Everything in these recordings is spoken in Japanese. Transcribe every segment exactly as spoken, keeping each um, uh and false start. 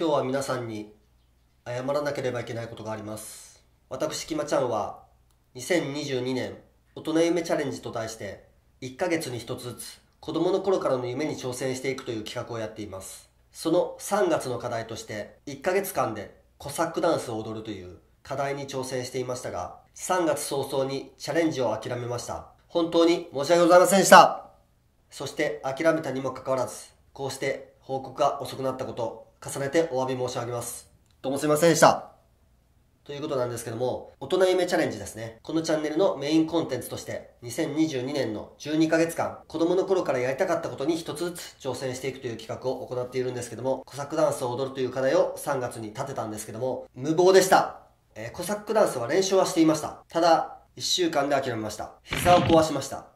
今日は皆さんに謝らなければいけないことがあります。私、きまちゃんはにせんにじゅうにねん大人夢チャレンジと題していっかげつにひとつずつ子供の頃からの夢に挑戦していくという企画をやっています。そのさんがつの課題としていっかげつかんでコサックダンスを踊るという課題に挑戦していましたが、さんがつ早々にチャレンジを諦めました。本当に申し訳ございませんでした。そして諦めたにもかかわらず、こうして報告が遅くなったこと、重ねてお詫び申し上げます。どうもすいませんでした。ということなんですけども、大人夢チャレンジですね。このチャンネルのメインコンテンツとして、にせんにじゅうにねんのじゅうにかげつかん、子供の頃からやりたかったことに一つずつ挑戦していくという企画を行っているんですけども、コサックダンスを踊るという課題をさんがつに立てたんですけども、無謀でした。えー、コサックダンスは練習はしていました。ただ、いっしゅうかんで諦めました。膝を壊しました。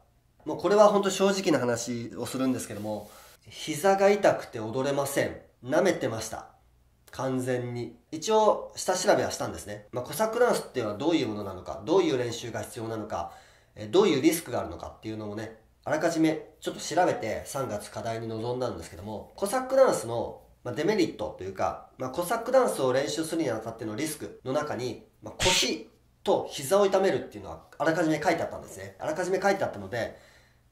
もうこれは本当正直な話をするんですけども、膝が痛くて踊れません。舐めてました。完全に。一応、下調べはしたんですね。まあ、コサックダンスっていうのはどういうものなのか、どういう練習が必要なのか、どういうリスクがあるのかっていうのをね、あらかじめちょっと調べてさんがつ課題に臨んだんですけども、コサックダンスのデメリットというか、まあ、コサックダンスを練習するにあたってのリスクの中に、まあ、腰と膝を痛めるっていうのはあらかじめ書いてあったんですね。あらかじめ書いてあったので、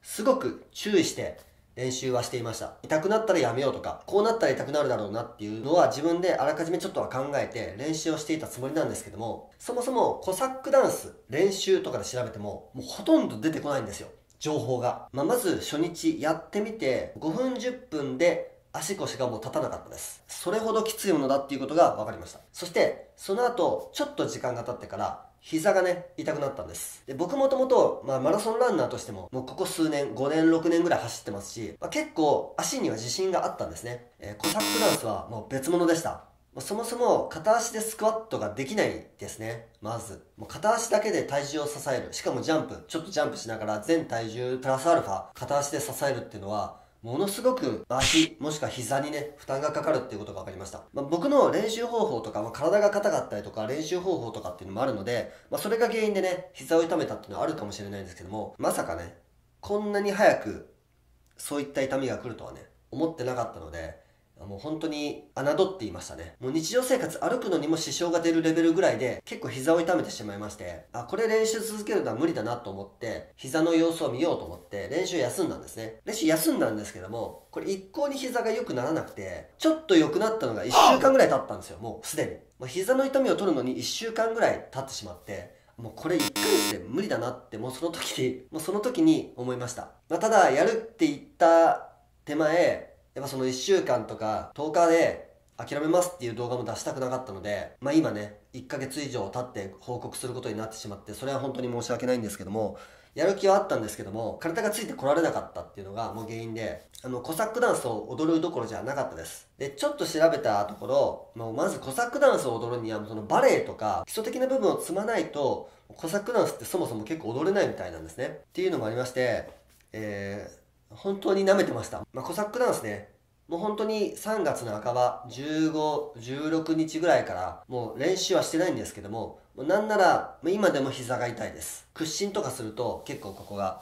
すごく注意して、練習はしていました。痛くなったらやめようとか、こうなったら痛くなるだろうなっていうのは自分であらかじめちょっとは考えて練習をしていたつもりなんですけども、そもそもコサックダンス練習とかで調べても、もうほとんど出てこないんですよ、情報が。まあ、まず初日やってみて、ごふんじゅっぷんで足腰がもう立たなかったです。それほどきついものだっていうことが分かりました。そして、その後、ちょっと時間が経ってから、膝がね、痛くなったんです。で、僕もともと、まあ、マラソンランナーとしても、もうここ数年、ごねん、ろくねんぐらい走ってますし、まあ、結構、足には自信があったんですね。えー、コサックダンスはもう別物でした。もうそもそも、片足でスクワットができないですね。まず。もう片足だけで体重を支える。しかもジャンプ、ちょっとジャンプしながら、全体重プラスアルファ、片足で支えるっていうのは、ものすごく足、もしくは膝にね、負担がかかるっていうことが分かりました。まあ、僕の練習方法とか、まあ、体が硬かったりとか、練習方法とかっていうのもあるので、まあ、それが原因でね、膝を痛めたっていうのはあるかもしれないんですけども、まさかね、こんなに早く、そういった痛みが来るとはね、思ってなかったので、もう本当に侮っていましたね。もう日常生活歩くのにも支障が出るレベルぐらいで結構膝を痛めてしまいまして、あ、これ練習続けるのは無理だなと思って、膝の様子を見ようと思って練習休んだんですね。練習休んだんですけども、これ一向に膝が良くならなくて、ちょっと良くなったのがいっしゅうかんぐらい経ったんですよ、もうすでに。もう膝の痛みを取るのにいっしゅうかんぐらい経ってしまって、もうこれいっかげつで無理だなってもうその時に、もうその時に思いました。まあ、ただ、やるって言った手前、やっぱそのいっしゅうかんとかとおかで諦めますっていう動画も出したくなかったので、まあ今ね、いっかげつ以上経って報告することになってしまって、それは本当に申し訳ないんですけども、やる気はあったんですけども、体がついてこられなかったっていうのがもう原因で、あの、コサックダンスを踊るどころじゃなかったです。で、ちょっと調べたところ、もうまずコサックダンスを踊るには、そのバレエとか基礎的な部分を積まないと、コサックダンスってそもそも結構踊れないみたいなんですね。っていうのもありまして、えー、本当に舐めてました。まあ、コサックダンスね、もう本当にさんがつの半ば、じゅうご、じゅうろくにちぐらいから、もう練習はしてないんですけども、もうなんなら、今でも膝が痛いです。屈伸とかすると、結構ここが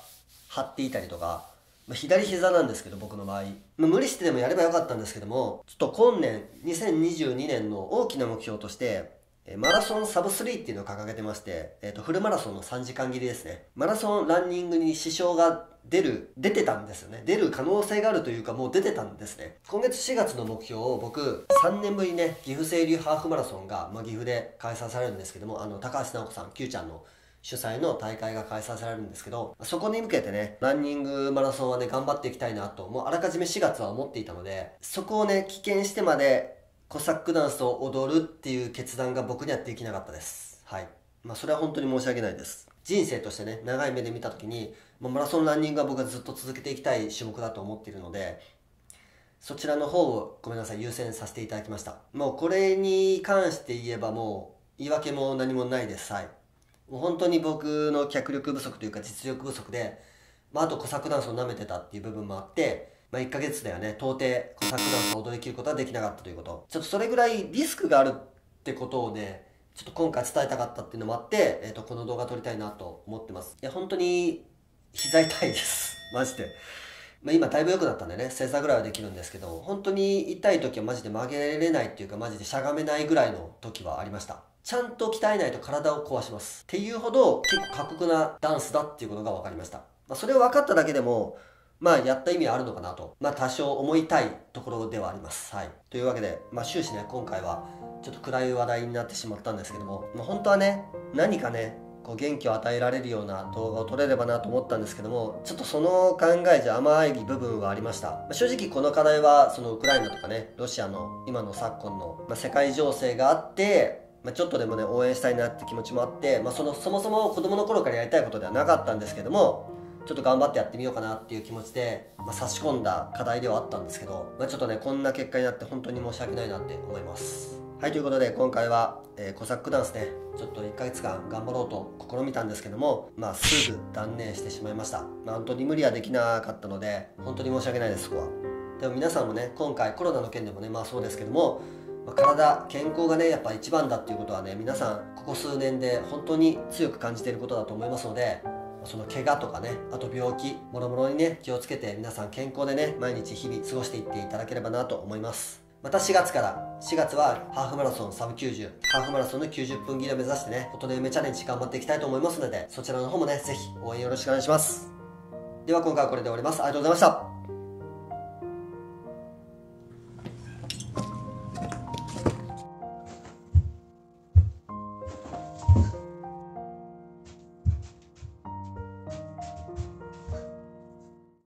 張っていたりとか、まあ、左膝なんですけど、僕の場合。まあ、無理してでもやればよかったんですけども、ちょっと今年、にせんにじゅうにねんの大きな目標として、マラソンサブスリーっていうのを掲げてまして、えっと、フルマラソンのさんじかん切りですね。マラソンランニングに支障が出る、出てたんですよね。出る可能性があるというか、もう出てたんですね。今月しがつの目標を僕、さんねんぶりにね、岐阜清流ハーフマラソンが、まあ、岐阜で開催されるんですけども、あの、高橋尚子さん、Qちゃんの主催の大会が開催されるんですけど、そこに向けてね、ランニングマラソンはね、頑張っていきたいなと、もうあらかじめしがつは思っていたので、そこをね、棄権してまで、コサックダンスを踊るっていう決断が僕にはできなかったです。はい。まあそれは本当に申し訳ないです。人生としてね、長い目で見たときに、もうマラソンランニングは僕はずっと続けていきたい種目だと思っているので、そちらの方をごめんなさい、優先させていただきました。もうこれに関して言えばもう言い訳も何もないです。はい。もう本当に僕の脚力不足というか実力不足で、まああとコサックダンスを舐めてたっていう部分もあって、まあいっかげつではね、到底コサックダンスを踊りきることはできなかったということ。ちょっとそれぐらいリスクがあるってことをね、ちょっと今回伝えたかったっていうのもあって、えっと、この動画撮りたいなと思ってます。いや、本当に膝痛いです。マジで。まあ、今だいぶ良くなったんでね、正座ぐらいはできるんですけど、本当に痛い時はマジで曲げれないっていうか、マジでしゃがめないぐらいの時はありました。ちゃんと鍛えないと体を壊しますっていうほど結構過酷なダンスだっていうことが分かりました。まあ、それを分かっただけでもまあやった意味はあるのかなと、まあ多少思いたいところではあります。はい。というわけで、まあ終始ね、今回はちょっと暗い話題になってしまったんですけども、まあ、本当はね、何かね、こう元気を与えられるような動画を撮れればなと思ったんですけども、ちょっとその考えじゃ甘い部分はありました。まあ、正直この課題は、そのウクライナとかね、ロシアの今の昨今の、まあ、世界情勢があって、まあちょっとでもね、応援したいなって気持ちもあって、まあその、そもそも子供の頃からやりたいことではなかったんですけども、ちょっと頑張ってやってみようかなっていう気持ちで、まあ、差し込んだ課題ではあったんですけど、まあ、ちょっとねこんな結果になって本当に申し訳ないなって思います。はい、ということで今回は、えー、コサックダンスね、ちょっといっかげつかん頑張ろうと試みたんですけども、まあすぐ断念してしまいました。まあ、本当に無理はできなかったので本当に申し訳ないです、そこは。でも皆さんもね、今回コロナの件でもね、まあそうですけども、まあ、体健康がねやっぱ一番だっていうことはね、皆さんここ数年で本当に強く感じていることだと思いますので、その怪我とかね、あと病気もろもろにね気をつけて、皆さん健康でね毎日日々過ごしていっていただければなと思います。またしがつから、しがつはハーフマラソンサブきゅうじゅう、ハーフマラソンのきゅうじゅっぷん切りを目指してね、音の夢チャレンジ頑張っていきたいと思いますので、そちらの方もねぜひ応援よろしくお願いします。では今回はこれで終わります。ありがとうございました。